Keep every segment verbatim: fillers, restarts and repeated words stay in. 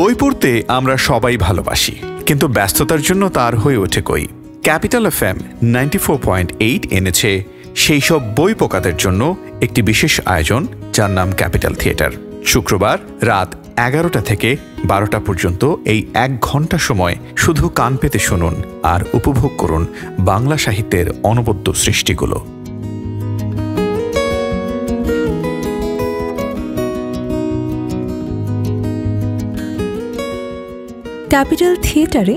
বই পড়তে আমরা সবাই ভালোবাসি, কিন্তু ব্যস্ততার জন্য তার হয়ে ওঠে কই। Capital F M ninety four point eight এনেছে সেই সব বই পোকাদের জন্য একটি বিশেষ আয়োজন, যার নাম ক্যাপিটাল থিয়েটার। শুক্রবার রাত এগারোটা থেকে বারোটা পর্যন্ত এই এক ঘন্টা সময় শুধু কান পেতে শুনুন আর উপভোগ করুন বাংলা সাহিত্যের অনবদ্য সৃষ্টিগুলো। ক্যাপিটাল থিয়েটারে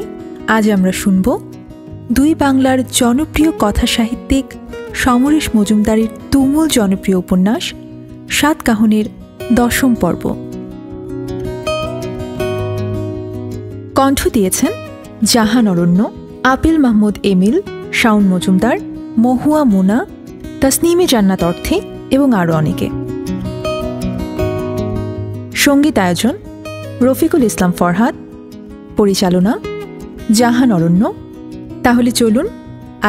আজ আমরা শুনব দুই বাংলার জনপ্রিয় কথা সাহিত্যিক সমরেশ মজুমদারের তুমুল জনপ্রিয় উপন্যাস সাতকাহনের দশম পর্ব। কণ্ঠ দিয়েছেন জাহান অরণ্য, আপিল মাহমুদ এমিল, শাওন মজুমদার, মহুয়া মুনা, তাসনিম এ জান্নাত অর্থী এবং আরও অনেকে। সঙ্গীত আয়োজন রফিকুল ইসলাম ফরহাদ, পরিচালনা জাহান অরণ্য। তাহলে চলুন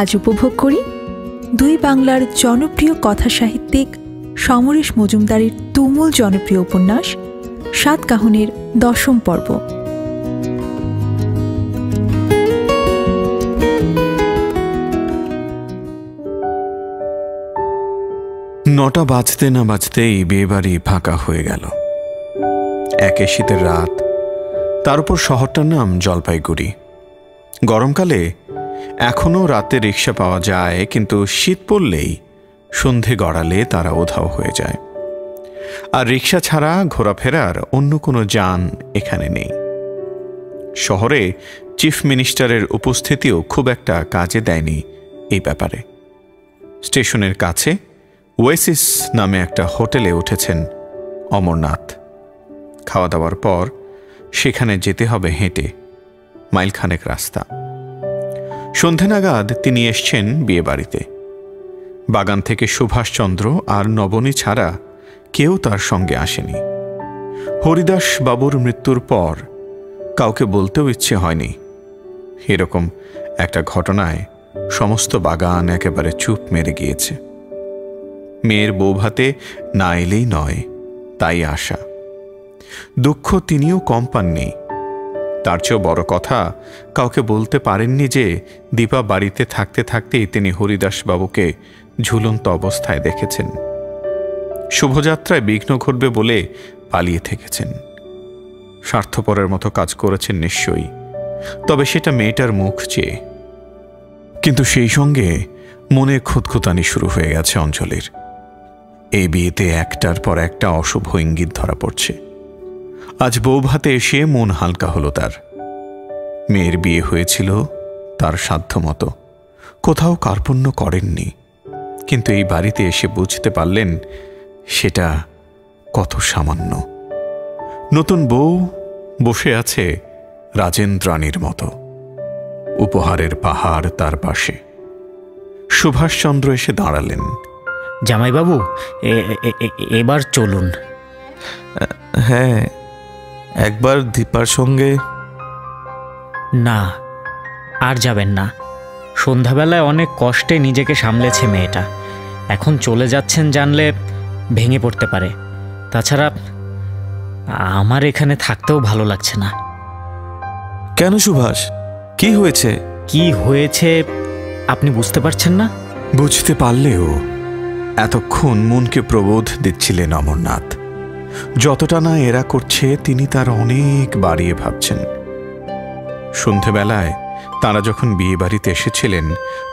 আজ উপভোগ করি দুই বাংলার জনপ্রিয় কথা সাহিত্যিক সমরেশ মজুমদারের তুমুল জনপ্রিয় উপন্যাস সাতকাহনের দশম পর্ব। নটা বাজতে না বাজতেই বিয়ে বাড়ি ফাঁকা হয়ে গেল। একে শীতের রাত, তার উপর শহরটার নাম জলপাইগুড়ি। গরমকালে এখনও রাতে রিক্সা পাওয়া যায়, কিন্তু শীত পড়লেই সন্ধে গড়ালে তারা ওধাও হয়ে যায়। আর রিক্সা ছাড়া ঘোরাফেরার অন্য কোনো যান এখানে নেই। শহরে চিফ মিনিস্টারের উপস্থিতিও খুব একটা কাজে দেয়নি এই ব্যাপারে। স্টেশনের কাছে ওয়েসিস নামে একটা হোটেলে উঠেছেন অমরনাথ। খাওয়া দাওয়ার পর সেখানে যেতে হবে হেঁটে মাইলখানেক রাস্তা। সন্ধে নাগাদ তিনি এসছেন বিয়েবাড়িতে। বাগান থেকে সুভাষচন্দ্র আর নবনী ছাড়া কেউ তার সঙ্গে আসেনি। হরিদাস বাবুর মৃত্যুর পর কাউকে বলতেও ইচ্ছে হয়নি। এরকম একটা ঘটনায় সমস্ত বাগান একেবারে চুপ মেরে গিয়েছে। মেয়ের বৌভাতে না এলেই নয়, তাই আশা। দুঃখ তিনিও কম পাননি। তার চেয়েও বড় কথা, কাউকে বলতে পারেননি যে দীপা বাড়িতে থাকতে থাকতেই তিনি হরিদাসবাবুকে ঝুলন্ত অবস্থায় দেখেছেন। শুভযাত্রায় বিঘ্ন ঘটবে বলে পালিয়ে থেকেছেন। স্বার্থপরের মতো কাজ করেছেন নিশ্চয়ই, তবে সেটা মেয়েটার মুখ চেয়ে। কিন্তু সেই সঙ্গে মনে খুঁতখুতানি শুরু হয়ে গেছে অঞ্জলির। এই বিয়েতে একটার পর একটা অশুভ ইঙ্গিত ধরা পড়ছে। আজ বৌভাতে এসে মন হালকা হলো তার। মেয়ের বিয়ে হয়েছিল তার সাধ্যমতো, কোথাও কার্পণ্য করেননি, কিন্তু এই বাড়িতে এসে বুঝতে পারলেন সেটা কত সামান্য। নতুন বউ বসে আছে রাজেন্দ্রাণীর মতো, উপহারের পাহাড় তার পাশে। সুভাষচন্দ্র এসে দাঁড়ালেন। জামাইবাবু, এবার চলুন। হ্যাঁ, একবার দীপার সঙ্গে। না, আর যাবেন না। সন্ধ্যাবেলায় অনেক কষ্টে নিজেকে সামলেছে মেয়েটা। এখন চলে যাচ্ছেন জানলে ভেঙে পড়তে পারে। তাছাড়া আমার এখানে থাকতেও ভালো লাগছে না। কেন সুভাষ, কি হয়েছে? কি হয়েছে আপনি বুঝতে পারছেন না? বুঝতে পারলেও এতক্ষণ মনকে প্রবোধ দিচ্ছিলেন অমরনাথ। যতটা না এরা করছে, তিনি তার অনেক বাড়িয়ে ভাবছেন। সন্ধেবেলায় তাঁরা যখন বিয়ে বাড়িতে এসেছিলেন,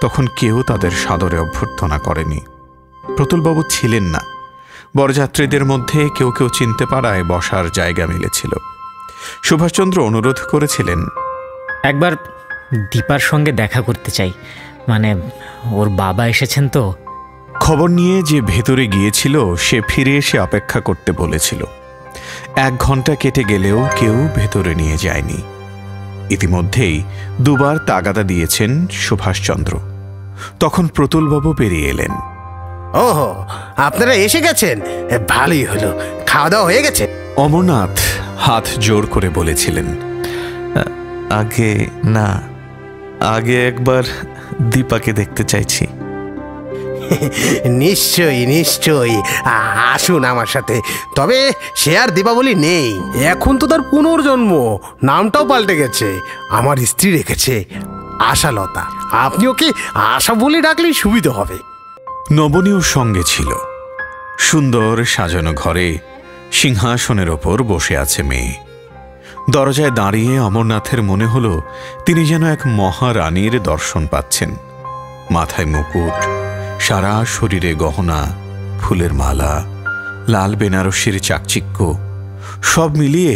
তখন কেউ তাদের সাদরে অভ্যর্থনা করেনি। প্রতুলবাবু ছিলেন না। বরযাত্রীদের মধ্যে কেউ কেউ চিনতে পারায় বসার জায়গা মিলেছিল। সুভাষচন্দ্র অনুরোধ করেছিলেন, একবার দীপার সঙ্গে দেখা করতে চাই, মানে ওর বাবা এসেছেন তো। খবর নিয়ে যে ভেতরে গিয়েছিল সে ফিরে এসে অপেক্ষা করতে বলেছিল। এক ঘন্টা কেটে গেলেও কেউ ভেতরে নিয়ে যায়নি। ইতিমধ্যেই দুবার তাগাদা দিয়েছেন সুভাষচন্দ্র। তখন প্রতুলবাবু বেরিয়ে এলেন। ওহো, আপনারা এসে গেছেন, ভালোই হলো। খাওয়া দাওয়া হয়ে গেছে? অমরনাথ হাত জোর করে বলেছিলেন। আগে না, আগে একবার দীপাকে দেখতে চাইছি। নিশ্চয়ই নিশ্চয়ই আসুন আমার সাথে। তবে সে আর দীপাবলি নেই, এখন তো তার পুনর্জন্ম, নামটাও পাল্টে গেছে। আমার স্ত্রী রেখেছে আশালতা, আপনি ওকে আশা বলে ডাকলেই সুবিধা হবে। নবনীর সঙ্গে ছিল। সুন্দর সাজানো ঘরে সিংহাসনের ওপর বসে আছে মেয়ে। দরজায় দাঁড়িয়ে অমরনাথের মনে হল তিনি যেন এক মহারানীর দর্শন পাচ্ছেন। মাথায় মুকুট, সারা শরীরে গহনা, ফুলের মালা, লাল বেনারসির চাকচিক্য, সব মিলিয়ে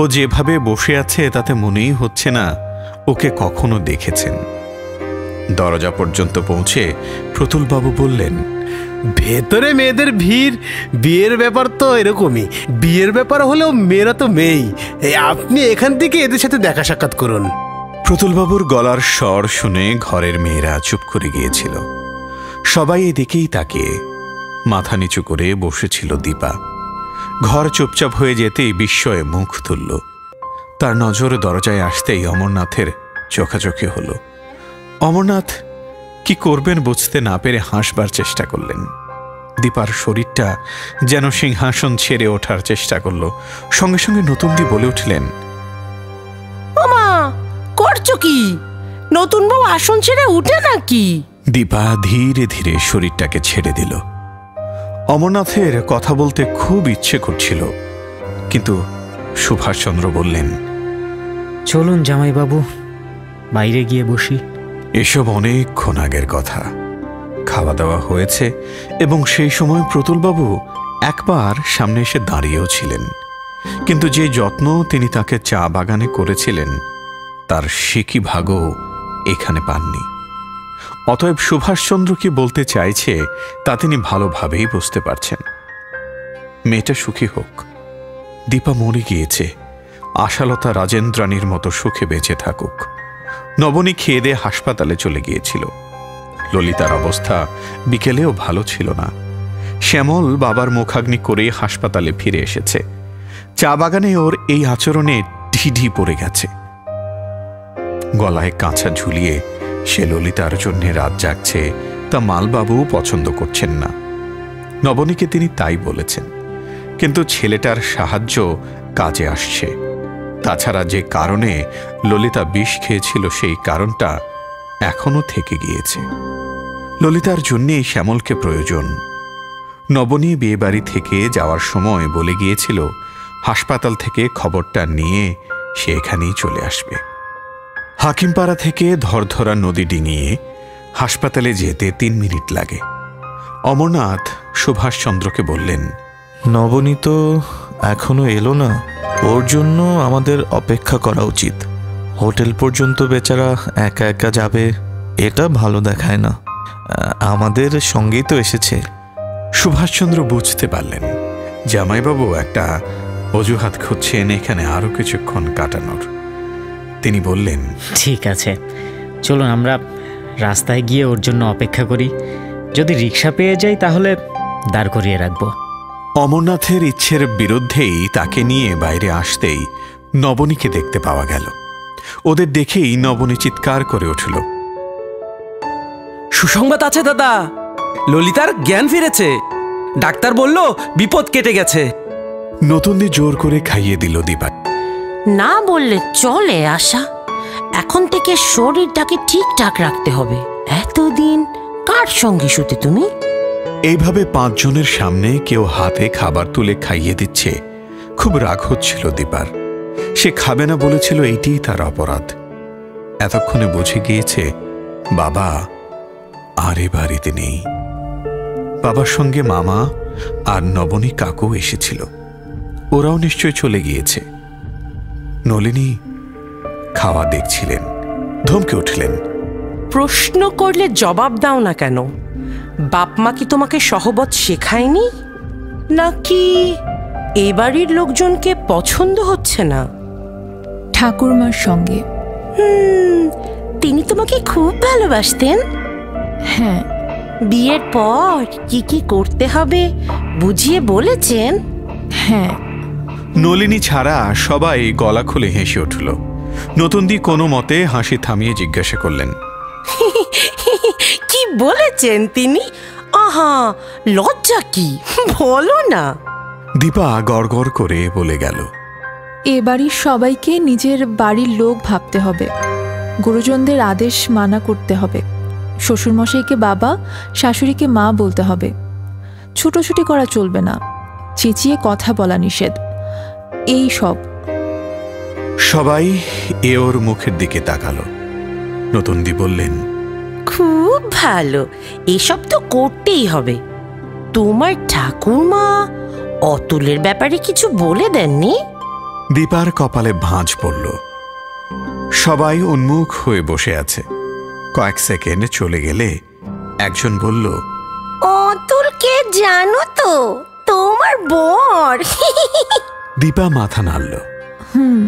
ও যেভাবে বসে আছে তাতে মনেই হচ্ছে না ওকে কখনো দেখেছেন। দরজা পর্যন্ত পৌঁছে প্রতুলবাবু বললেন, ভেতরে মেয়েদের ভিড়, বিয়ের ব্যাপার তো এরকমই। বিয়ের ব্যাপার হলেও মেয়েরা তো মেয়েই, আপনি এখান থেকে এদের সাথে দেখা সাক্ষাৎ করুন। প্রতুলবাবুর গলার স্বর শুনে ঘরের মেয়েরা চুপ করে গিয়েছিল। সবাই এদিকেই তাকিয়ে মাথা নিচু করে বসেছিল দীপা। ঘর চুপচাপ হয়ে যেতেই বিস্ময়ে মুখ তুলল। তার নজর দরজায় আসতেই অমরনাথের চোখাচোখি হল। অমরনাথ কি করবেন বুঝতে না পেরে হাসবার চেষ্টা করলেন। দীপার শরীরটা যেন সিংহাসন ছেড়ে ওঠার চেষ্টা করল। সঙ্গে সঙ্গে নতুনটি বলে উঠলেন, ওমা করছো কি? নতুন বউ আসন ছেড়ে উঠে নাকি? দীপা ধীরে ধীরে শরীরটাকে ছেড়ে দিল। অমরনাথের কথা বলতে খুব ইচ্ছে করছিল, কিন্তু সুভাষচন্দ্র বললেন, চলুন জামাইবাবু, বাইরে গিয়ে বসি। এসব অনেকক্ষণ আগের কথা। খাওয়া দাওয়া হয়েছে এবং সেই সময় প্রতুলবাবু একবার সামনে এসে দাঁড়িয়েও ছিলেন, কিন্তু যে যত্ন তিনি তাকে চা বাগানে করেছিলেন তার সে কি ভাগও এখানে পাননি। অতএব সুভাষচন্দ্র কি বলতে চাইছে তা তিনি ভালোভাবেই বুঝতে পারছেন। মেয়েটা সুখী হোক। দীপা মরে গিয়েছে, আশালতা রাজেন্দ্রানীর মতো সুখে বেঁচে থাকুক। নবনী খেয়ে দিয়ে হাসপাতালে চলে গিয়েছিল। ললিতার অবস্থা বিকেলেও ভালো ছিল না। শ্যামল বাবার মুখাগ্নি করে হাসপাতালে ফিরে এসেছে। চা বাগানে ওর এই আচরণে ঢিঢি পড়ে গেছে। গলায় কাঁচা ঝুলিয়ে সে ললিতার জন্য রাত জাগছে তা মালবাবুও পছন্দ করছেন না। নবনীকে তিনি তাই বলেছেন, কিন্তু ছেলেটার সাহায্য কাজে আসছে। তাছাড়া যে কারণে ললিতা বিষ খেয়েছিল সেই কারণটা এখনো থেকে গিয়েছে। ললিতার জন্যেই শ্যামলকে প্রয়োজন। নবনী বিয়েবাড়ি থেকে যাওয়ার সময় বলে গিয়েছিল হাসপাতাল থেকে খবরটা নিয়ে সে এখানেই চলে আসবে। হাকিমপাড়া থেকে ধরধরা নদী ডিঙিয়ে হাসপাতালে যেতে তিন মিনিট লাগে। অমরনাথ সুভাষচন্দ্রকে বললেন, নবনী তো এখনো এলো না, ওর জন্য আমাদের অপেক্ষা করা উচিত। হোটেল পর্যন্ত বেচারা একা একা যাবে, এটা ভালো দেখায় না। আমাদের সঙ্গেই তো এসেছে। সুভাষচন্দ্র বুঝতে পারলেন জামাইবাবু একটা অজুহাত খুঁজছেন এখানে আরও কিছুক্ষণ কাটানোর। তিনি বললেন, ঠিক আছে, চলুন আমরা রাস্তায় গিয়ে ওর জন্য অপেক্ষা করি। যদি রিক্সা পেয়ে যাই তাহলে দাঁড় করিয়ে রাখবো। অমরনাথের ইচ্ছের বিরুদ্ধেই তাকে নিয়ে বাইরে আসতেই নবনীকে দেখতে পাওয়া গেল। ওদের দেখেই নবনী চিৎকার করে উঠল, সুসংবাদ আছে দাদা, ললিতার জ্ঞান ফিরেছে। ডাক্তার বলল বিপদ কেটে গেছে। নতুনদের জোর করে খাইয়ে দিল দীপা। না বললে চলে আশা, এখন থেকে শরীরটাকে ঠিকঠাক রাখতে হবে। এতদিন কার সঙ্গে শুতে তুমি? এইভাবে পাঁচজনের সামনে কেউ হাতে খাবার তুলে খাইয়ে দিচ্ছে। খুব রাগ হচ্ছিল দীপার। সে খাবে না বলেছিল, এইটিই তার অপরাধ। এতক্ষণে বুঝে গিয়েছে বাবা আর এ বাড়িতে নেই। বাবার সঙ্গে মামা আর নবনী কাকু এসেছিল, ওরাও নিশ্চয় চলে গিয়েছে। নলিনী খাওয়া দেখছিলেন, ধমকে উঠলেন, প্রশ্ন করলে জবাব দাও না কেন? বাপ মা কি তোমাকে সহবত শেখায়নি? নাকি এ বাড়ির লোকজনকে পছন্দ হচ্ছে না? ঠাকুরমার সঙ্গে। হুম, তিনি তোমাকে খুব ভালোবাসতেন। হ্যাঁ, বিয়ের পর কি কি করতে হবে বুঝিয়ে বলেছেন? হ্যাঁ। নলিনী ছাড়া সবাই গলা খুলে হেসে উঠল। নতুনদি কোনো মতে হাসি থামিয়ে জিজ্ঞাসা করলেন, কি বলেছেন তিনি? আহা লজ্জা কি, বলো না। দীপা গড়গড় করে বলে গেল, এ বাড়ির সবাইকে নিজের বাড়ির লোক ভাবতে হবে, গুরুজনদের আদেশ মানা করতে হবে, শ্বশুরমশাইকে বাবা, শাশুড়িকে মা বলতে হবে। ছোটোছুটি করা চলবে না, চেঁচিয়ে কথা বলা নিষেধ, এই সব। সবাই এ ওর মুখের দিকে তাকালো। নতুনদি বললেন, খুব ভালো, এসব তো করতেই হবে। তোমার ঠাকুরমা অতুলের ব্যাপারে কিছু বলে দেননি? দীপার কপালে ভাঁজ পড়ল। সবাই উন্মুখ হয়ে বসে আছে। কয়েক সেকেন্ড চলে গেলে একজন বলল, অতুলকে জানো তো, তোমার বর। দীপা মাথা নাড়ল। হুম,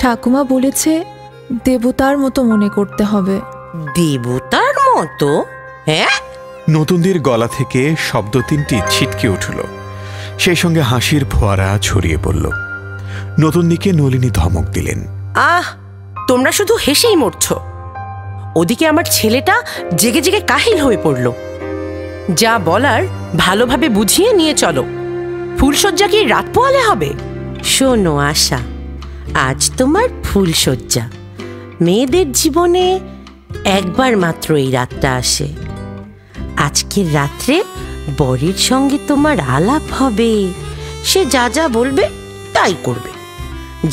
ঠাকুমা বলেছে দেবতার মতো মনে করতে হবে। দেবতার মতো? হ্যাঁ। নতুনদের গলা থেকে শব্দ তিনটি ছিটকে উঠল, সেই সঙ্গে হাসির ফোয়ারা ছড়িয়ে পড়ল। নতুনদিকে নলিনী ধমক দিলেন, আহ, তোমরা শুধু হেসেই মরছ। ওদিকে আমার ছেলেটা জেগে জেগে কাহিল হয়ে পড়ল। যা বলার ভালোভাবে বুঝিয়ে নিয়ে চলো, ফুলশয্যা কি রাত পোয়ালে হবে? শোনো আশা, আজ তোমার ফুলশয্যা। মেয়েদের জীবনে একবার মাত্র এই রাতটা আসে। আজকের রাত্রে বরের সঙ্গে তোমার আলাপ হবে, সে যা যা বলবে তাই করবে,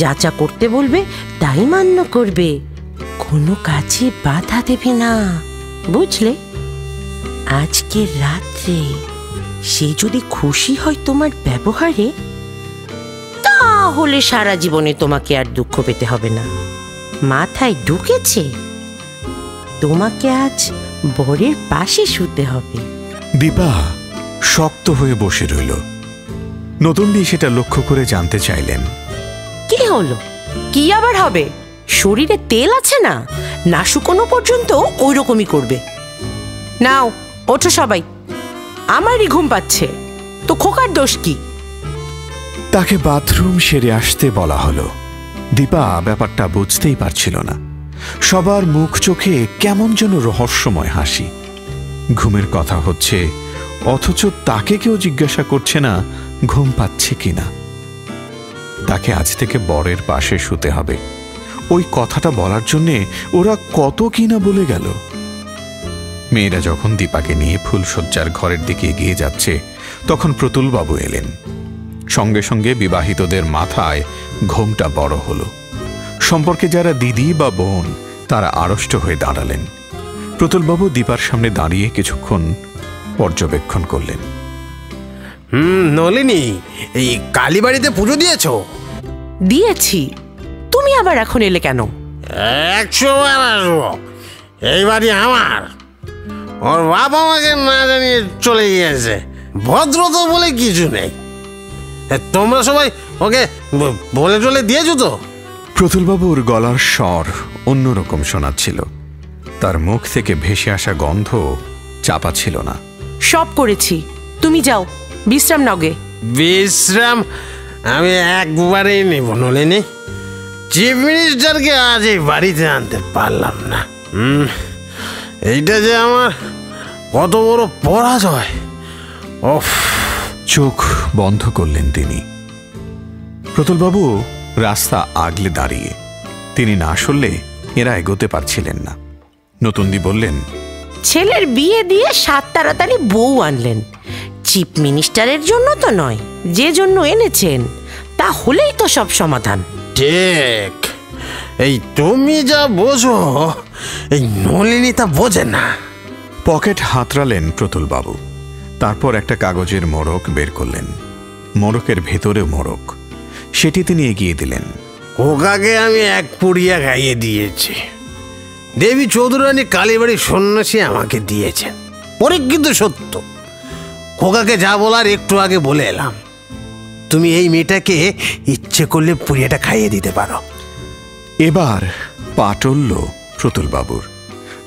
যা যা করতে বলবে তাই মান্য করবে, কোনো কাজে বাধা দেবে না, বুঝলে? আজকের রাত্রে সে যদি খুশি হয় তোমার ব্যবহারে, তাহলে সারা জীবনে তোমাকে আর দুঃখ পেতে হবে না। মাথায় ঢুকেছে? তোমাকে আজ বরের পাশে শুতে হবে। দীপা শক্ত হয়ে বসে রইল। নতুনদি সেটা লক্ষ্য করে জানতে চাইলেন, কি হলো? কি আবার হবে? শরীরে তেল আছে না, না শুকনো পর্যন্ত ওই রকমই করবে। নাও ওঠো সবাই, আমারই ঘুম পাচ্ছে, তো খোকার দোষ কি? তাকে বাথরুম সেরে আসতে বলা হলো। দীপা ব্যাপারটা বুঝতেই পারছিল না। সবার মুখ চোখে কেমন যেন রহস্যময় হাসি। ঘুমের কথা হচ্ছে, অথচ তাকে কেউ জিজ্ঞাসা করছে না ঘুম পাচ্ছে কিনা। তাকে আজ থেকে বরের পাশে শুতে হবে, ওই কথাটা বলার জন্যে ওরা কত কিনা বলে গেল। মেয়েরা যখন দীপাকে নিয়ে ফুলশয্যার ঘরের দিকে এগিয়ে যাচ্ছে, তখন প্রতুলবাবু এলেন। সঙ্গে সঙ্গে বিবাহিতদের মাথায় ঘোমটা বড় হল। সম্পর্কে যারা দিদি বা বোন, তারা আড়ষ্ট হয়ে দাঁড়ালেন। প্রতুলবাবু দীপার সামনে দাঁড়িয়ে কিছুক্ষণ পর্যবেক্ষণ করলেন। হুম, নলিনী, এই কালীবাড়িতে পুজো দিয়েছ? দিয়েছি। তুমি আবার এখন এলে কেন? একশো বার আসবো, এই বাড়ি আমার। ওর বাপ আমাকে না জানিয়ে চলে গিয়েছে, ভদ্রতা বলে কিছু নেই। তোমরা সবাই ওকে বলে চলে দিয়েছ তো? প্রতুলবাবুর গলার স্বর অন্যরকম শোনাচ্ছিল, তার মুখ থেকে ভেসে আসা গন্ধ চাপা ছিল না। সব করেছি, তুমি যাও, বিশ্রাম নাও গে। বিশ্রাম আমি একবারেই নেব নলিনী। চিফ মিনিস্টারকে আজ এই বাড়িতে আনতে পারলাম না, এইটা যে আমার কত বড় পরাজয়। ওফ। চোখ বন্ধ করলেন তিনি। প্রতুলবাবু রাস্তা আগলে দাঁড়িয়ে, তিনি না সরলে এরা এগোতে পারছিলেন না। নতুনদি বললেন, ছেলের বিয়ে দিয়ে সাত তাড়াতাড়ি বউ আনলেন, চিফ মিনিস্টারের জন্য তো নয়, যে জন্য এনেছেন তা হলেই তো সব সমাধান। ঠিক, এই তুমি যা বোঝো এই নলিনী তা বোঝে না। পকেট হাতড়ালেন প্রতুলবাবু, তারপর একটা কাগজের মোড়ক বের করলেন। মোড়কের ভেতরে মোড়ক, সেটি তিনি এগিয়ে দিলেন। ওকাকে আমি এক পুড়িয়া গাইয়ে দিয়েছি, দেবী চৌধুরানী কালীবাড়ির সন্ন্যাসী আমাকে দিয়েছেন, পরীক্ষিত সত্য। খোকাকে যা বলার একটু আগে বলে এলাম। তুমি এই মেয়েটাকে ইচ্ছে করলে পুড়িয়াটা খাইয়ে দিতে পারো। এবার পাটল্য প্রতুলবাবুর।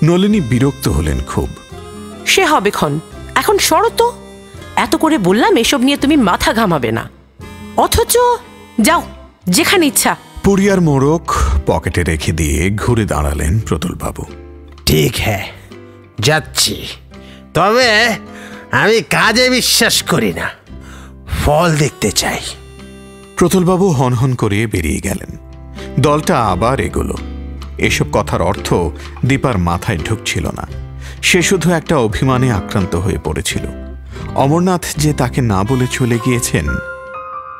নলিনী বিরক্ত হলেন খুব। সে হবে ক্ষণ, এখন সরো তো। এত করে বললাম এসব নিয়ে তুমি মাথা ঘামাবে না, অথচ যাও যেখানে ইচ্ছা। পুড়িয়ার মোড়ক পকেটে রেখে দিয়ে ঘুরে দাঁড়ালেন প্রতুলবাবু। ঠিক হ্যাঁ, যাচ্ছি, তবে আমি কাজে বিশ্বাস করি না, ফল দেখতে চাই। প্রতুলবাবু হনহন করিয়ে বেরিয়ে গেলেন। দলটা আবার এগোলো। এসব কথার অর্থ দীপার মাথায় ঢুকছিল না। সে শুধু একটা অভিমানে আক্রান্ত হয়ে পড়েছিল। অমরনাথ যে তাকে না বলে চলে গিয়েছেন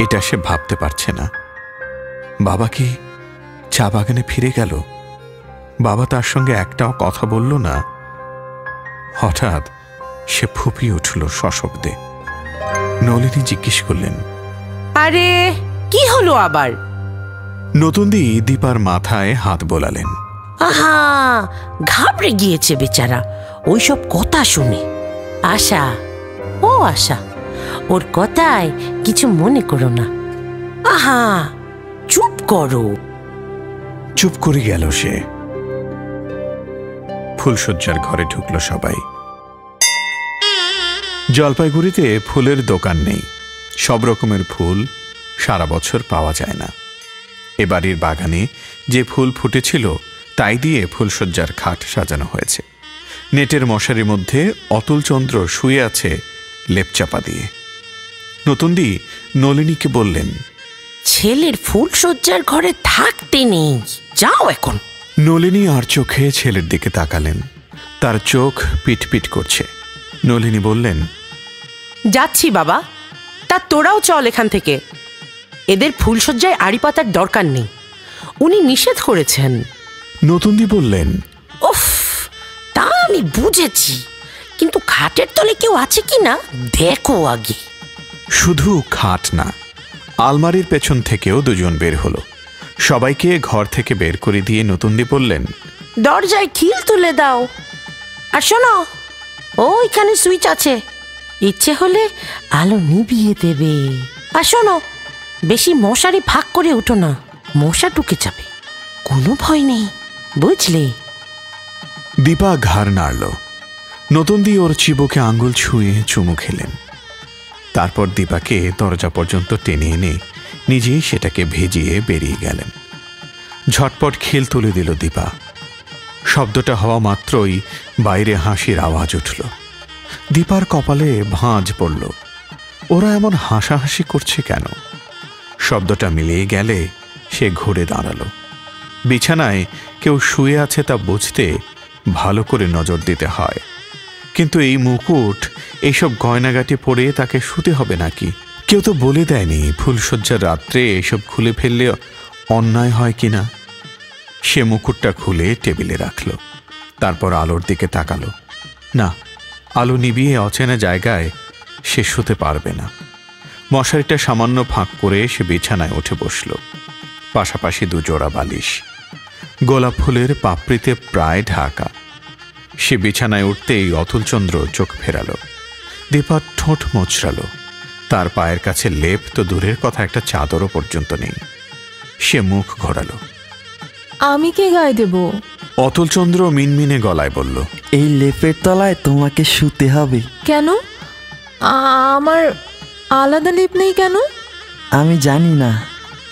এটা সে ভাবতে পারছে না। বাবা কি চা বাগানে ফিরে গেল? বাবা তার সঙ্গে একটাও কথা বলল না। হঠাৎ সে ফুঁপিয়ে উঠল সশব্দে। নলিনী জিজ্ঞেস করলেন, আরে কি হলো আবার? নতুনদি দীপার মাথায় হাত বোলালেন। আহা, ঘাবড়ে গিয়েছে বেচারা ওইসব কথা শুনে। আশা, ও আশা, ওর কথায় কিছু মনে করো না। আহা, চুপ করো। চুপ করে গেল সে। ফুলশয্যার ঘরে ঢুকল সবাই। জলপাইগুড়িতে ফুলের দোকান নেই। সব রকমের ফুল সারা বছর পাওয়া যায় না। এ বাড়ির বাগানে যে ফুল ফুটেছিল তাই দিয়ে ফুলশয্যার খাট সাজানো হয়েছে। নেটের মশারির মধ্যে অতুলচন্দ্র শুয়ে আছে লেপচাপা দিয়ে। নতুনদি নলিনীকে বললেন, ছেলের ফুলশয্যার ঘরে থাকতে নেই, যাও এখন। নলিনী আর চোখে ছেলের দিকে তাকালেন। তার চোখ পিটপিট করছে। নলিনী বললেন, যাচ্ছি বাবা, তা তোরাও চল এখান থেকে। এদের ফুলশয্যায় আড়ি পাতার দরকার নেই, উনি নিষেধ করেছেন। নতুনদি বললেন, উফ, তা আমি বুঝেছি, কিন্তু খাটের তলে কেউ আছে কিনা দেখো আগে। শুধু খাট না, আলমারির পেছন থেকেও দুজন বের হলো। সবাইকে ঘর থেকে বের করে দিয়ে নতুনদি বললেন, দরজায় খিল তুলে দাও। আর শোনো, ওইখানে সুইচ আছে, ইচ্ছে হলে আলো নিভিয়ে দেবে। আর শোনো, বেশি মশারি ভাগ করে উঠো না, মশা ঢুকে যাবে। কোনো ভয় নেই, বুঝলে? দীপা ঘাড় নাড়ল। নতুনদি ওর চিবুকে আঙুল ছুঁয়ে চুমু খেলেন। তারপর দীপাকে দরজা পর্যন্ত টেনে এনে নিজেই সেটাকে ভেজিয়ে বেরিয়ে গেলেন। ঝটপট খিল তুলে দিল দীপা। শব্দটা হওয়া মাত্রই বাইরে হাসির আওয়াজ উঠল। দীপার কপালে ভাঁজ পড়ল। ওরা এমন হাসাহাসি করছে কেন? শব্দটা মিলিয়ে গেলে সে ঘুরে দাঁড়ালো। বিছানায় কেউ শুয়ে আছে তা বুঝতে ভালো করে নজর দিতে হয়, কিন্তু এই মুকুট, এইসব গয়নাগাটি পরে তাকে শুতে হবে নাকি? কেউ তো বলে দেয়নি ফুলশয্যার রাত্রে এসব খুলে ফেললে অন্যায় হয় কিনা। সে মুকুটটা খুলে টেবিলে রাখল। তারপর আলোর দিকে তাকালো। না, আলো নিভিয়ে অচেনা জায়গায় সে শুতে পারবে না। মশারিটা সামান্য ফাঁক করে সে বিছানায় উঠে বসল। পাশাপাশি দুজোড়া বালিশ, গোলাপ ফুলের পাপড়িতে প্রায় ঢাকা। সে বিছানায় উঠতেই অতুলচন্দ্র চোখ ফেরালো। দীপা ঠোঁট মোচড়ালো। তার পায়ের কাছে লেপ তো দূরের কথা, একটা চাদরও পর্যন্ত নেই। সে মুখ ঘোরালো। আমি কে গায়ে দেব? অতুলচন্দ্র মিনমিনে গলায় বলল, এই লেপের তলায় তোমাকে শুতে হবে। কেন? আমার আলাদা লেপ নেই কেন? আমি জানি না।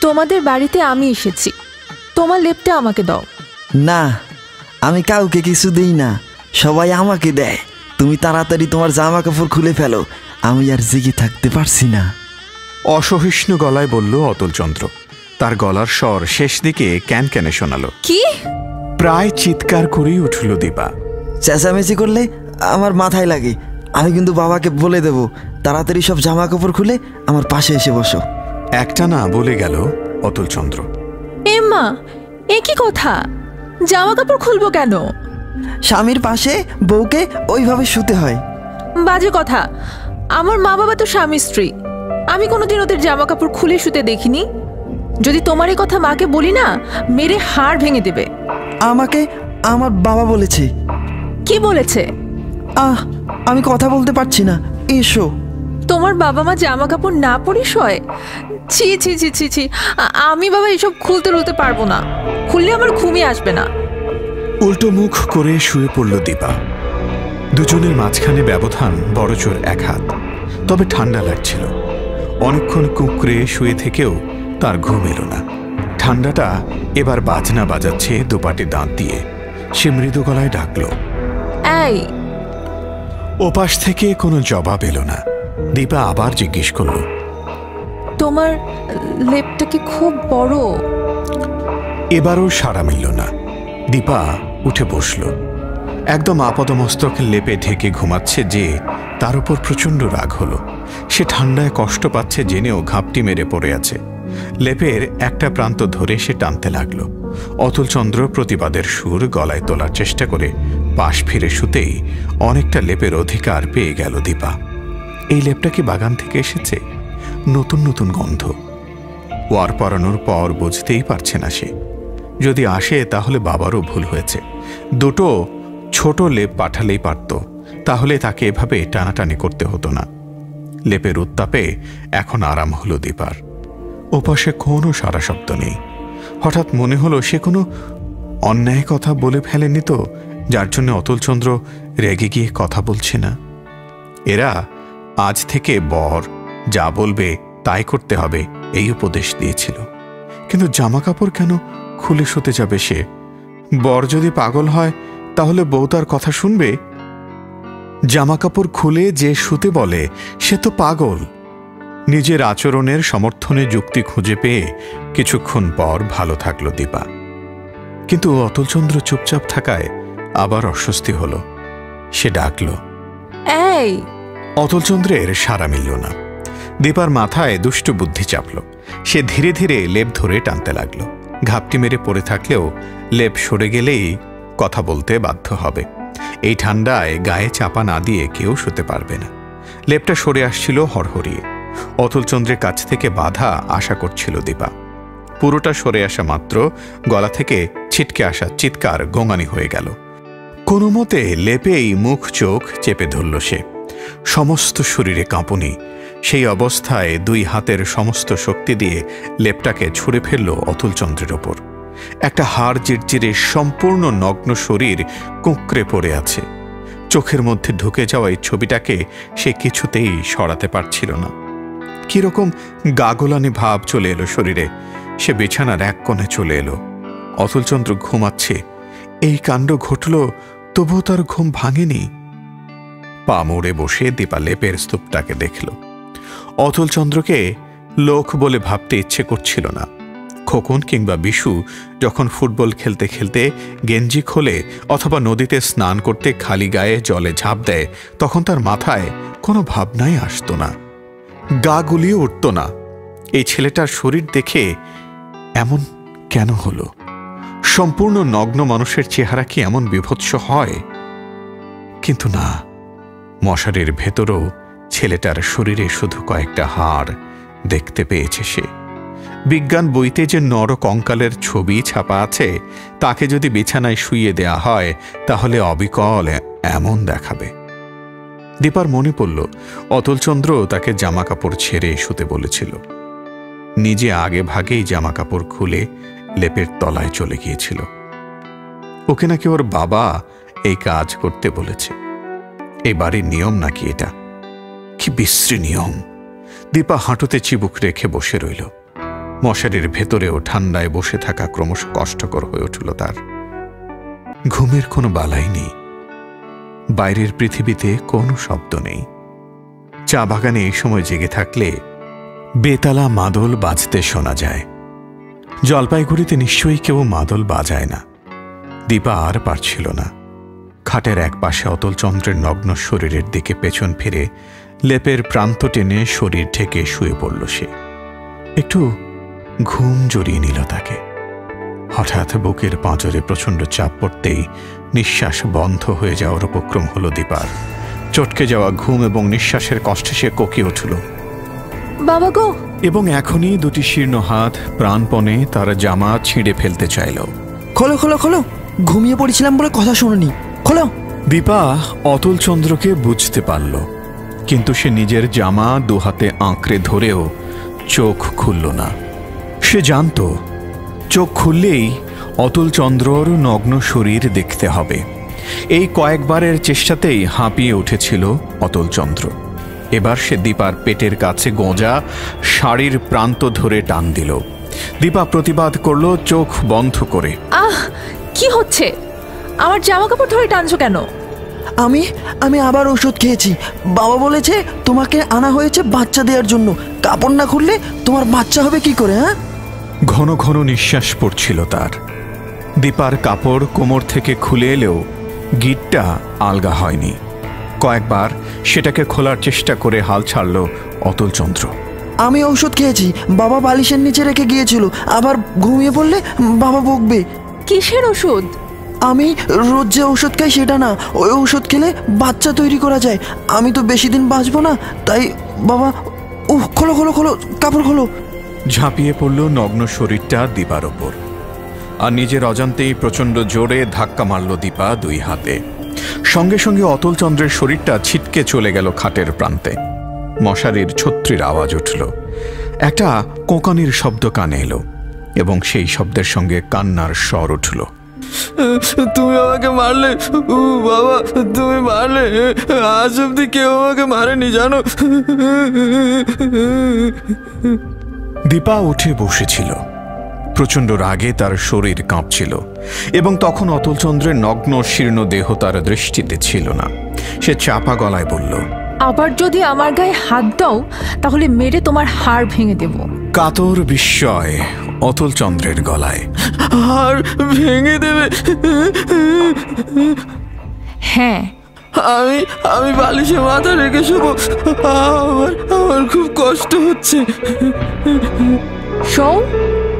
তোমাদের বাড়িতে আমি এসেছি, তোমার লেপটা আমাকে দাও। না, আমি কাউকে কিছু দিই না, সবাই আমাকে দেয়। তুমি তাড়াতাড়ি তোমার জামা কাপড় খুলে ফেলো, আমি আর জেগে থাকতে পারছি না। অসহিষ্ণু গলায় বলল অতুলচন্দ্র। তার গলার স্বর শেষ দিকে ক্যানক্যানে শোনালো। কি? প্রায় চিৎকার করেই উঠল দীপা। চেঁচামেচি করলে আমার মাথায় লাগে। আমি কিন্তু বাবাকে বলে দেব, তাড়াতাড়ি সব জামা কাপড় খুলে আমার পাশে এসে বসো। একটা না বলে গেল অতুলচন্দ্র। এম্মা, এ কি কথা? জামা কাপড় খুলবো কেন? স্বামীর পাশে বউকে ওইভাবে শুতে হয়। বাজে কথা। আমার মা বাবা তো স্বামী স্ত্রী, আমি কোনোদিন ওদের জামা কাপড় খুলে শুতে দেখিনি। যদি তোমার এই কথা মাকে বলি না, মেরে হাড় ভেঙে দেবে। আমাকে আমার বাবা বলেছে। কি বলেছে? আহ, আমি কথা বলতে পারছি না, এসো। তোমার বাবা মা জামা কাপড় না পরে শোয়? ছি ছি ছি ছি ছি, আমি বাবা এসব খুলতে রুলতে পারবো না, খুললে আমার ঘুমই আসবে না। উল্টো মুখ করে শুয়ে পড়ল দীপা। দুজনের মাঝখানে ব্যবধান বড় জোর এক হাত। তবে ঠান্ডা লাগছিল। অনেকক্ষণ কুঁকড়ে শুয়ে থেকেও তার ঘুম এলো না। ঠান্ডাটা এবার বাজনা বাজাচ্ছে দুপাটি দাঁত দিয়ে। সে মৃদু গলায় ডাকল, এই। ওপাশ থেকে কোনো জবাব এলো না। দীপা আবার জিজ্ঞেস করলো, তোমার লেপটা কি খুব বড়? এবারও সাড়া মিলল না। দীপা উঠে বসল। একদম আপদমস্তক লেপে ঢেকে ঘুমাচ্ছে যে, তার উপর প্রচণ্ড রাগ হলো। সে ঠান্ডায় কষ্ট পাচ্ছে জেনেও ঘাপটি মেরে পড়ে আছে। লেপের একটা প্রান্ত ধরে সে টানতে লাগলো। অতুলচন্দ্র প্রতিবাদের সুর গলায় তোলার চেষ্টা করে পাশ ফিরে শুতেই অনেকটা লেপের অধিকার পেয়ে গেল দীপা। এই লেপটা কি বাগান থেকে এসেছে? নতুন নতুন গন্ধ। ওয়ার পরানোর পর বুঝতেই পারছে না সে। যদি আসে তাহলে বাবারও ভুল হয়েছে। দুটো ছোট লেপ পাঠালেই পারত, তাহলে তাকে এভাবে টানাটানি করতে হতো না। লেপের উত্তাপে এখন আরাম হলো দীপার। ওপাশে কোনো সারা শব্দ নেই। হঠাৎ মনে হলো সে কোনো অন্যায় কথা বলে ফেলেনি তো, যার জন্য অতুলচন্দ্র রেগে গিয়ে কথা বলছে না। এরা আজ থেকে বর যা বলবে তাই করতে হবে এই উপদেশ দিয়েছিল। কিন্তু জামা কাপড় কেন খুলে শুতে যাবে সে? বর যদি পাগল হয় তাহলে বউ তার কথা শুনবে? জামা কাপড় খুলে যে শুতে বলে সে তো পাগল। নিজের আচরণের সমর্থনে যুক্তি খুঁজে পেয়ে কিছুক্ষণ পর ভালো থাকল দীপা। কিন্তু অতুলচন্দ্র চুপচাপ থাকায় আবার অস্বস্তি হল। সে ডাকল, এই! অতুলচন্দ্রের সাড়া মিলল না। দীপার মাথায় দুষ্টু বুদ্ধি চাপল। সে ধীরে ধীরে লেপ ধরে টানতে লাগল। ঘাপটি মেরে পড়ে থাকলেও লেপ সরে গেলেই কথা বলতে বাধ্য হবে। এই ঠান্ডায় গায়ে চাপা না দিয়ে কেউ শুতে পারবে না। লেপটা সরে আসছিল হড়হড়িয়ে। অতুলচন্দ্রের কাছ থেকে বাধা আশা করছিল দীপা। পুরোটা সরে আসা মাত্র গলা থেকে ছিটকে আসা চিৎকার গোঙানি হয়ে গেল। কোনো মতে লেপেই মুখ চোখ চেপে ধরল সে। সমস্ত শরীরে কাঁপুনি। সেই অবস্থায় দুই হাতের সমস্ত শক্তি দিয়ে লেপটাকে ছুঁড়ে ফেলল অতুলচন্দ্রের ওপর। একটা হাড় চিরচিরে সম্পূর্ণ নগ্ন শরীর কুঁকড়ে পড়ে আছে। চোখের মধ্যে ঢুকে যাওয়া এই ছবিটাকে সে কিছুতেই সরাতে পারছিল না। কিরকম গাগলানি ভাব চলে এলো শরীরে। সে বিছানার এক কোণে চলে এলো। অতুলচন্দ্র ঘুমাচ্ছে। এই কাণ্ড ঘটল তবুও তার ঘুম ভাঙেনি। পা মোড়ে বসে দীপা লেপের স্তূপটাকে দেখল। অতুলচন্দ্রকে লোক বলে ভাবতে ইচ্ছে করছিল না। খোকন কিংবা বিশু যখন ফুটবল খেলতে খেলতে গেঞ্জি খোলে অথবা নদীতে স্নান করতে খালি গায়ে জলে ঝাঁপ দেয়, তখন তার মাথায় কোনো ভাবনাই আসতো না, গা গুলিয়ে উঠত না। এই ছেলেটার শরীর দেখে এমন কেন হলো? সম্পূর্ণ নগ্ন মানুষের চেহারা কি এমন বিভৎস হয়? কিন্তু না, মশারির ভেতরও ছেলেটার শরীরে শুধু কয়েকটা হাড় দেখতে পেয়েছে সে। বিজ্ঞান বইতে যে নর কঙ্কালের ছবি ছাপা আছে, তাকে যদি বিছানায় শুইয়ে দেয়া হয় তাহলে অবিকল এমন দেখাবে। দীপার মনে পড়ল অতুলচন্দ্র তাকে জামা কাপড় ছেড়ে শুতে বলেছিল। নিজে আগে ভাগেই জামা কাপড় খুলে লেপের তলায় চলে গিয়েছিল। ওকে নাকি ওর বাবা এই কাজ করতে বলেছে। এই বাড়ির নিয়ম নাকি এটা? কি বিশ্রী নিয়ম! দীপা হাঁটুতে চিবুক রেখে বসে রইল। মশারির ভেতরেও ঠান্ডায় বসে থাকা ক্রমশ কষ্টকর হয়ে উঠল তার। ঘুমের কোনো বালাই নেই। বাইরের পৃথিবীতে কোনো শব্দ নেই। চা বাগানে এই সময় জেগে থাকলে বেতালা মাদল বাজতে শোনা যায়। জলপাইগুড়িতে নিশ্চয়ই কেউ মাদল বাজায় না। দীপা আর পারছিল না। খাটের এক পাশে অতুলচন্দ্রের নগ্ন শরীরের দিকে পেছন ফিরে লেপের প্রান্ত টেনে শরীর ঢেকে শুয়ে পড়ল সে। একটু ঘুম জড়িয়ে নিল তাকে। হঠাৎ বুকের পাঁজরে প্রচণ্ড চাপ পড়তেই নিঃশ্বাস বন্ধ হয়ে যাওয়ার উপক্রম হল দীপার। চটকে যাওয়া ঘুম এবং নিঃশ্বাসের কষ্টে সে কোকিয়ে উঠল, বাবা গো! এবং এখনই দুটি শীর্ণ হাত প্রাণপণে তার জামা ছিঁড়ে ফেলতে চাইল। খোলো, খোলো, খোলো! ঘুমিয়ে পড়েছিলাম বলে কথা শোনোনি, খোলো! দীপা অতুলচন্দ্রকে বুঝতে পারল, কিন্তু সে নিজের জামা দু হাতে আঁকড়ে ধরেও চোখ খুলল না। সে জানত চোখ খুললেই অতুলচন্দ্রর নগ্ন শরীর দেখতে হবে। এই কয়েকবারের চেষ্টাতেই হাঁপিয়ে উঠেছিল অতুলচন্দ্র। এবার সে দীপার পেটের কাছে গোঁজা শাড়ির প্রান্ত ধরে টান দিল। দীপা প্রতিবাদ করল চোখ বন্ধ করে। আহ, কি হচ্ছে? আমার জামা কাপড় ধরে টানছো কেন? আমি আমি আবার ওষুধ খেয়েছি। বাবা বলেছে তোমাকে আনা হয়েছে বাচ্চা দেওয়ার জন্য। কাপড় না খুললে তোমার বাচ্চা হবে কি করে? হ্যাঁ, ঘন ঘন নিঃশ্বাস পড়ছিল তার। দীপার কাপড় কোমর থেকে খুলে এলেও গিটটা আলগা হয়নি। কয়েকবার সেটাকে খোলার চেষ্টা করে হাল ছাড়ল অতুলচন্দ্র। আমি ঔষধ খেয়েছি, বাবা বালিশের নিচে রেখে গিয়েছিল, আবার ঘুমিয়ে পড়লে বাবা বকবে। কিসের ওষুধ? আমি রোজ যে ঔষধ খাই সেটা না, ওই ঔষধ খেলে বাচ্চা তৈরি করা যায়। আমি তো বেশি দিন বাঁচবো না, তাই বাবা। উহ, খোলো খোলো খোলো, কাপড় খোলো। ঝাঁপিয়ে পড়ল নগ্ন শরীরটা দীপার ওপর, আর নিজের অজান্তেই প্রচণ্ড জোরে ধাক্কা মারল দীপা দুই হাতে। সঙ্গে সঙ্গে অতুলচন্দ্রের শরীরটা ছিটকে চলে গেল খাটের প্রান্তে। মশারির ছত্রির আওয়াজ উঠল, একটা কোঁকানির শব্দ কানে এলো এবং সেই শব্দের সঙ্গে কান্নার স্বর উঠল। তুমি আমাকে মারলে বাবা, তুমি মারলে, আজ অব্দি কেউ আমাকে মারেনি জানো। দীপা উঠে বসেছিল। প্রচণ্ড রাগে তার শরীর কাঁপছিল এবং তখন অতুলচন্দ্রের নগ্ন শীর্ণ দেহ তার দৃষ্টিতে ছিল না। সে চাপা গলায় বলল, আবার যদি আমার গায়ে হাত দাও তাহলে মেরে তোমার হাড় ভেঙে দেব। কাতর বিস্ময় অতুলচন্দ্রের গলায়। হাড় ভেঙে দেবে? হ্যাঁ। আমি আমি বালিশে মাথা রেখে শোবো, আমার আমার খুব কষ্ট হচ্ছে। শোন।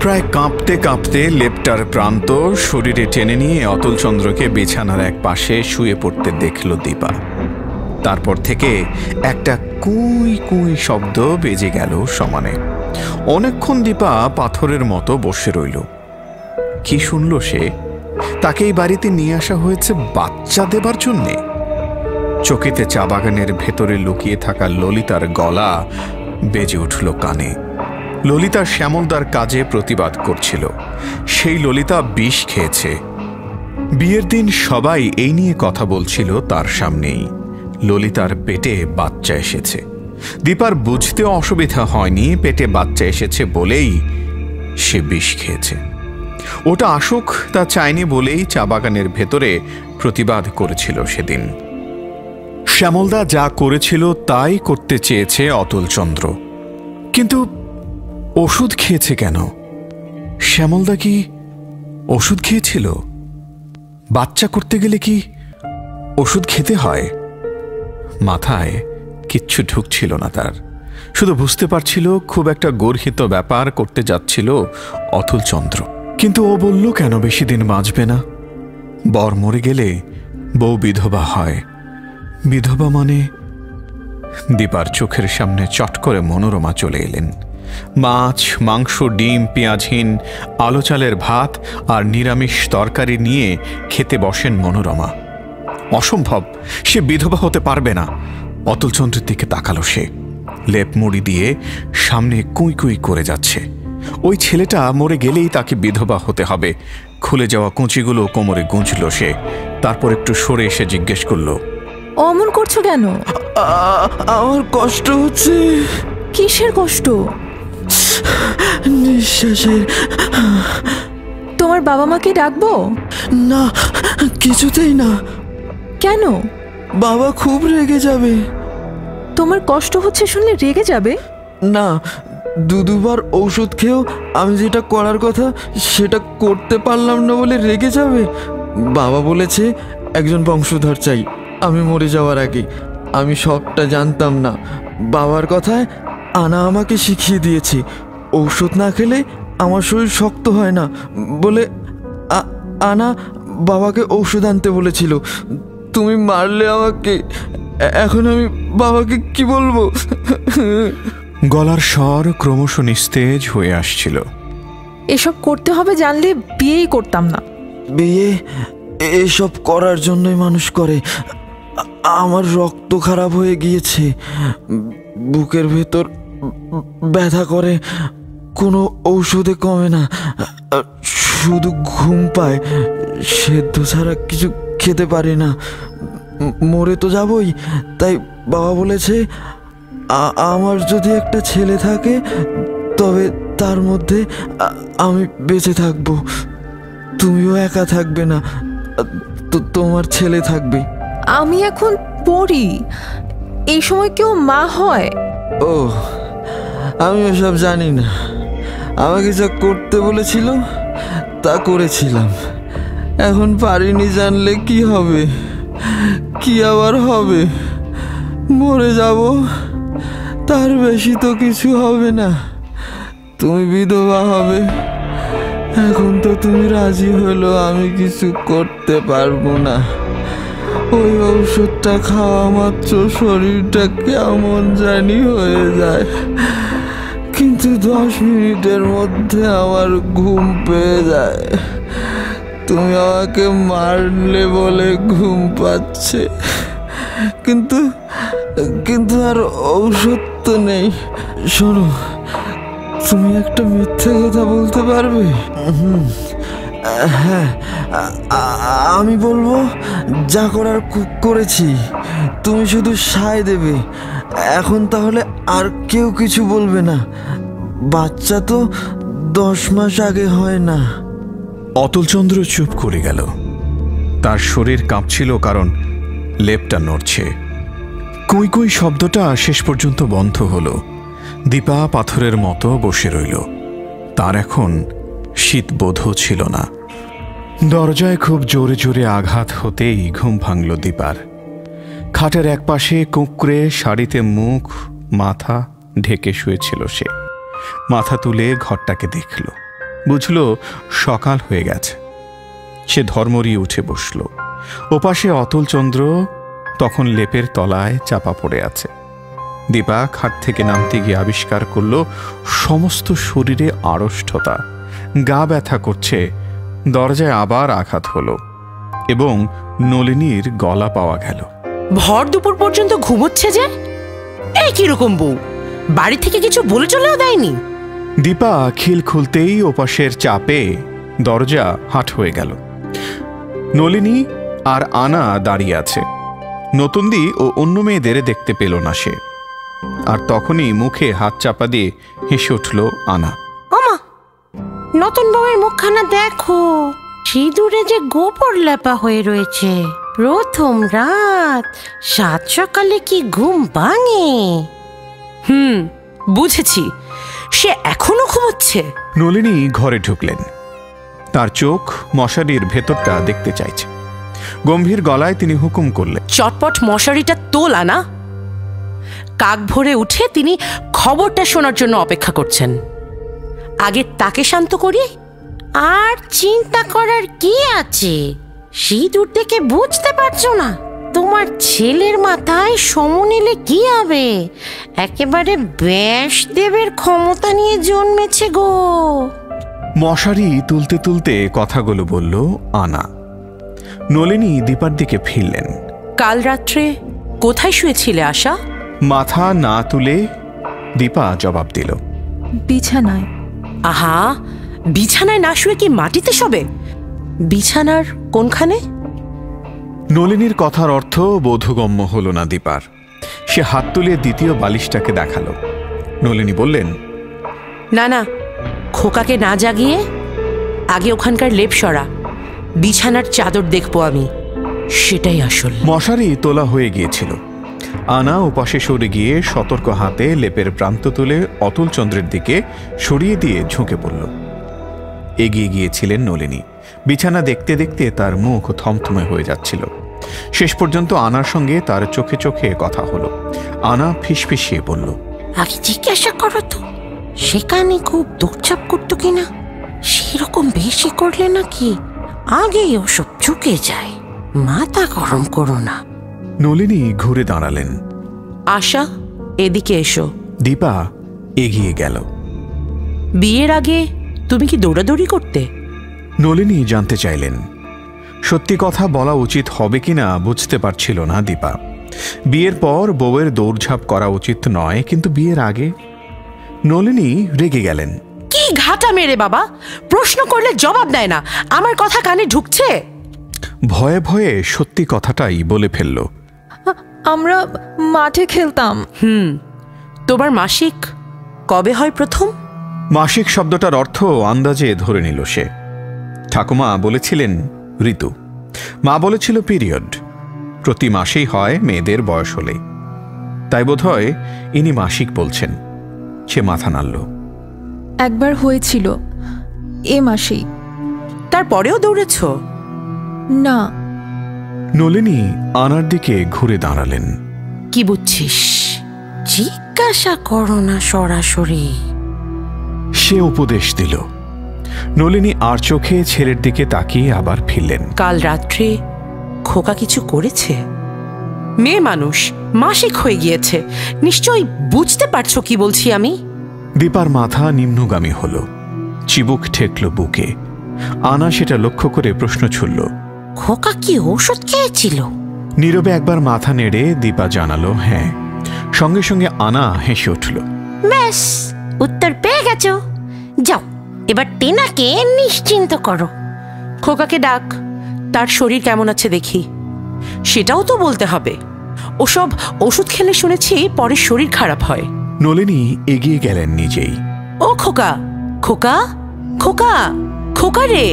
প্রায় কাঁপতে কাঁপতে লেপটার প্রান্ত শরীরে টেনে নিয়ে অতুলচন্দ্রকে বিছানার এক পাশে শুয়ে পড়তে দেখল দীপা। তারপর থেকে একটা কুই কুই শব্দ বেজে গেল সমানে। অনেকক্ষণ দীপা পাথরের মতো বসে রইল। কি শুনল সে? তাকে এই বাড়িতে নিয়ে আসা হয়েছে বাচ্চা দেবার জন্যে। চকিতে চা বাগানের ভেতরে লুকিয়ে থাকা ললিতার গলা বেজে উঠল কানে। ললিতা শ্যামলদার কাজে প্রতিবাদ করছিল। সেই ললিতা বিষ খেয়েছে। বিয়ের দিন সবাই এই নিয়ে কথা বলছিল তার সামনেই। ললিতার পেটে বাচ্চা এসেছে। দীপার বুঝতে অসুবিধা হয়নি পেটে বাচ্চা এসেছে বলেই সে বিষ খেয়েছে। ওটা আসুক তা চায়নি বলেই চা বাগানের ভেতরে প্রতিবাদ করেছিল সেদিন। শ্যামলদা যা করেছিল তাই করতে চেয়েছে অতুলচন্দ্র। কিন্তু ওষুধ খেয়েছে কেন? শ্যামলদা কি ওষুধ খেয়েছিল? বাচ্চা করতে গেলে কি ওষুধ খেতে হয়? মাথায় কিচ্ছু ঢুকছিল না তার। শুধু বুঝতে পারছিল খুব একটা গর্হিত ব্যাপার করতে যাচ্ছিল অতুলচন্দ্র। কিন্তু ও বলল, কেন বেশি দিন বাঁচবে না? বর মরে গেলে বউ বিধবা হয়। বিধবা মানে? দীপার চোখের সামনে চট করে মনোরমা চলে এলেন। মাছ মাংস ডিম পেঁয়াজহীন আলো চালের ভাত আর নিরামিষ তরকারি নিয়ে খেতে বসেন মনোরমা। অসম্ভব, সে বিধবা হতে পারবে না। অতুলচন্দ্রের দিকে তাকালো সে। লেপ মুড়ি দিয়ে সামনে কুঁই কুঁই করে যাচ্ছে। ওই ছেলেটা মরে গেলেই তাকে বিধবা হতে হবে। খুলে যাওয়া কুঁচিগুলো কোমরে গুঁজল সে। তারপর একটু সরে এসে জিজ্ঞেস করল, অমন করছো কেন? আমার কষ্ট হচ্ছে। কিসের কষ্ট? নিঃশ্বাসের। তোমার বাবা মাকে ডাকবো? না, কিছুতেই না। কেন? বাবা খুব রেগে যাবে। তোমার কষ্ট হচ্ছে শুনলে রেগে যাবে? না, দু দুবার ঔষধ খেয়েও আমি যেটা করার কথা সেটা করতে পারলাম না বলে রেগে যাবে। বাবা বলেছে একজন বংশধর চাই আমি মরে যাওয়ার আগে। আমি সবটা জানতাম না। বাবার কথায় আনা আমাকে শিখিয়ে দিয়েছে, ঔষধ না খেলে আমার শরীর শক্ত হয় না বলে আনা বাবাকে ঔষধ আনতে বলেছিল। তুমি মারলে আমাকে, এখন আমি বাবাকে কি বলবো? গলার স্বর ক্রমশ নিস্তেজ হয়ে আসছিল। এসব করতে হবে জানলে বিয়েই করতাম না। বিয়ে এসব করার জন্যই মানুষ করে। আমার রক্ত খারাপ হয়ে গিয়েছে, বুকের ভেতর ব্যথা করে, কোনো ঔষধে কমে না, শুধু ঘুম পায়, সেদ্ধ ছাড়া কিছু খেতে পারি না। মরে তো যাবই, তাই বাবা বলেছে আমার যদি একটা ছেলে থাকে তবে তার মধ্যে আমি বেঁচে থাকবো, তুমিও একা থাকবে না, তোমার ছেলে থাকবে। আমি এখন পড়ি, এই সময় কেউ মা হয়? ও, আমি ওসব জানি না। আমাকে যা করতে বলেছিল তা করেছিলাম, এখন পারিনি জানলে কি হবে? কি আবার হবে? মরে যাব, তার বেশি তো কিছু হবে না। তুমি বিধবা হবে। এখন তো তুমি রাজি হলো, আমি কিছু করতে পারবো না। ওই ঔষধটা খাওয়া মাত্র শরীরটা কেমন জানি হয়ে যায়, কিন্তু দশ মিনিটের মধ্যে আমার ঘুম পেয়ে যায়। তুমি আমাকে মারলে বলে ঘুম পাচ্ছে, কিন্তু কিন্তু আর ঔষধ তো নেই। শোনো, তুমি একটা মিথ্যে কথা বলতে পারবে? হ্যাঁ, আমি বলবো যা করার করেছি, তুমি শুধু সায় দেবে। এখন তাহলে আর কেউ কিছু বলবে না, বাচ্চা তো দশ মাস আগে হয় না। অতুলচন্দ্র চুপ করে গেল। তার শরীর কাঁপছিল, কারণ লেপটা নড়ছে। কুই কুই শব্দটা শেষ পর্যন্ত বন্ধ হল। দীপা পাথরের মতো বসে রইল। তার এখন শীতবোধ ছিল না। দরজায় খুব জোরে জোরে আঘাত হতেই ঘুম ভাঙল দীপার। খাটের একপাশে কুঁকড়ে শাড়িতে মুখ মাথা ঢেকে শুয়েছিল সে। মাথা তুলে ঘরটাকে দেখল, বুঝল সকাল হয়ে গেছে। সে ধর্মরিয়ে উঠে বসল। ওপাশে অতুলচন্দ্র তখন লেপের তলায় চাপা পড়ে আছে। দীপা খাট থেকে নামতে গিয়ে আবিষ্কার করল সমস্ত শরীরে আড়ষ্ঠতা, গা ব্যথা করছে। দরজায় আবার আঘাত হল এবং নলিনীর গলা পাওয়া গেল। ভর দুপুর পর্যন্ত ঘুমোচ্ছে যে, এই কিরকম বউ, বাড়ি থেকে কিছু বলে চলেও দেয়নি। দীপা খিল খুলতেই ওপাশের চাপে দরজা হাট হয়ে গেল। নলিনী আর আনা দাঁড়িয়ে আছে। নতুনদি ও অন্য মেয়েদের দেখতে পেল না সে। আর তখনই মুখে হাত চাপা দিয়ে হেসে উঠল আনা। আমা, নতুন বউয়ের মুখখানা দেখো, সিঁদুরে যে গোবর লেপা হয়ে রয়েছে। প্রথম রাত, সাত সকালে কি ঘুম ভাঙে। হুম, বুঝেছি, সে এখনো ঘুমোচ্ছে। নলিনী ঘরে ঢুকলেন। তার চোখ মশারির ভেতরটা দেখতে চাইছে। গম্ভীর গলায় তিনি হুকুম করলেন, চটপট মশারিটা তোল আনা। কাক ভোরে উঠে তিনি খবরটা শোনার জন্য অপেক্ষা করছেন। আগে তাকে শান্ত করি, আর চিন্তা করার কি আছে? সিঁদুর দেখে বুঝতে পারছো না? তোমার ছেলের মাথায় সমন এলে কি হবে? একেবারে ব্যাস দেবের ক্ষমতা নিয়ে জন্মেছে গো। মশারি তুলতে তুলতে কথাগুলো বলল আনা। নলিনী দীপার দিকে ফিরলেন। কাল রাত্রে কোথায় শুয়েছিলে আশা? মাথা না তুলে দীপা জবাব দিল, বিছানায়। আহা, বিছানায় না শুয়ে কি মাটিতে শোবে? বিছানার কোনখানে? নলিনীর কথার অর্থ বোধগম্য হল না দীপার। সে হাত তুলে দ্বিতীয় বালিশটাকে দেখালো। নলিনী বললেন, না না, খোকাকে না জাগিয়ে আগে ওখানকার লেপ সরা, বিছানার চাদর দেখবো আমি, সেটাই আসল। মশারি তোলা হয়ে গিয়েছিল। আনা ওপাশে সরে গিয়ে সতর্ক হাতে লেপের প্রান্ত তুলে অতুলচন্দ্রের দিকে সরিয়ে দিয়ে ঝুঁকে পড়ল। এগিয়ে গিয়েছিলেন নলিনী। বিছানা দেখতে দেখতে তার মুখ থমথমে হয়ে যাচ্ছিল। শেষ পর্যন্ত আনার সঙ্গে তার চোখে চোখে কথা হলো। আনা ফিসফিসিয়ে বলল, আগে জিজ্ঞাসা করো তো সেখানে খুব দৌড়ঝাঁপ করতো কিনা। সেরকম বেশি করলে নাকি আগেই ওসব চুকে যায়, মাথা গরম করো না। নলিনী ঘুরে দাঁড়ালেন। আশা, এদিকে এসো। দীপা এগিয়ে গেল। বিয়ের আগে তুমি কি দৌড়াদৌড়ি করতে? নলিনী জানতে চাইলেন। সত্যি কথা বলা উচিত হবে কিনা বুঝতে পারছিল না দীপা। বিয়ের পর বউয়ের দৌড়ঝাঁপ করা উচিত নয়, কিন্তু বিয়ের আগে? নলিনী রেগে গেলেন। কি ঘাটা মেরে বাবা, প্রশ্ন করলে জবাব দেয় না, আমার কথা কানে ঢুকছে। ভয়ে ভয়ে সত্যি কথাটাই বলে ফেলল, আমরা মাঠে খেলতাম। হুম, তোমার মাসিক কবে হয় প্রথম? মাসিক শব্দটার অর্থ আন্দাজে ধরে নিল সে। ঠাকুমা বলেছিলেন ঋতু, মা বলেছিল পিরিয়ড, প্রতি মাসেই হয় মেয়েদের বয়স হলেই, তাই বোধহয় ইনি মাসিক বলছেন। সে মাথা নাড়ল। একবার হয়েছিল এ মাসেই। তারপরেও দৌড়েছ? না। নলিনী আনার দিকে ঘুরে দাঁড়ালেন। কি বুঝছিস? জিজ্ঞাসা করো না সরাসরি, সে উপদেশ দিল। নলিনী আর চোখে ছেলের দিকে তাকিয়ে আবার ফিরলেন। কাল রাত্রে খোকা কিছু করেছে? মেয়ে মানুষ, মাসিক হয়ে গিয়েছে, নিশ্চয়ই বুঝতে পারছো কি বলছি আমি। দীপার মাথা নিম্নগামী হল, চিবুক ঠেকল বুকে। আনা সেটা লক্ষ্য করে প্রশ্ন ছুড়ল, খোকা কি ওষুধ খেয়েছিল? নীরবে একবার মাথা নেড়ে দীপা জানালো, হ্যাঁ। সঙ্গে সঙ্গে আনা হেসে উঠল। ব্যাস, উত্তর পেয়ে গেছো। যাও এবার টেনাকে নিশ্চিন্ত করো। খোকাকে ডাক, তার শরীর কেমন আছে দেখি। সেটাও তো বলতে হবে। ওসব ওষুধ খেলে শুনেছি পরে শরীর খারাপ হয়। নলিনী এগিয়ে গেলেন নিজেই। ও খোকা, খোকা, খোকা, খোকা রে।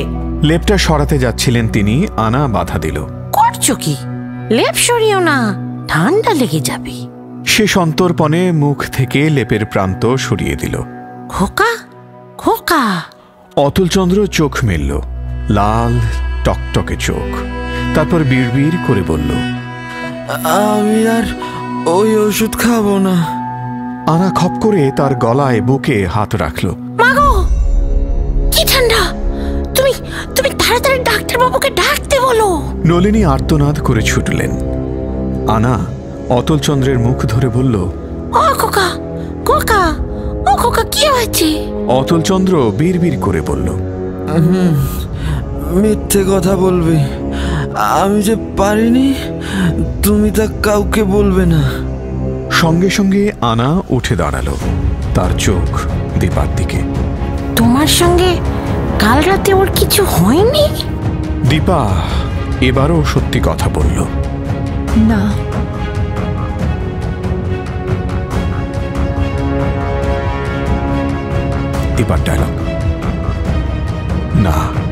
লেপটা সরাতে যাচ্ছিলেন তিনি, আনা বাধা দিল। করছো কি? লেপ সরিও না, ঠান্ডা লেগে যাবে। সে সন্তর্পণে মুখ থেকে লেপের প্রান্ত সরিয়ে দিল। খোকা, খোকা। অতুলচন্দ্র চোখ মেলল, লাল টকটকে চোখ। তারপর বিড়বিড় করে বলল, আমি আর ওই ওষুধ খাবো না। আনা খপ করে তার গলায় বুকে হাত রাখল। মাগো কি ঠান্ডা! তুমি তুমি তাড়াতাড়ি ডাক্তার বাবুকে ডাকতে বলো। নলিনী আর্তনাদ করে ছুটলেন। আনা অতুলচন্দ্রের মুখ ধরে বলল, ও খোকা, খোকা, ও খোকা কি হয়েছে? অতুলচন্দ্র বিড়বিড় করে বলল, মিথ্যে কথা বলবে, আমি যে পারিনি, তুমি তা কাউকে বলবে না। সঙ্গে সঙ্গে আনা উঠে দাঁড়ালো, তার চোখ দীপার দিকে। তোমার সঙ্গে কাল রাতে ওর কিছু হয়নি? দীপা এবারও সত্যি কথা বলল, না। দীপার ডায়লগ, না।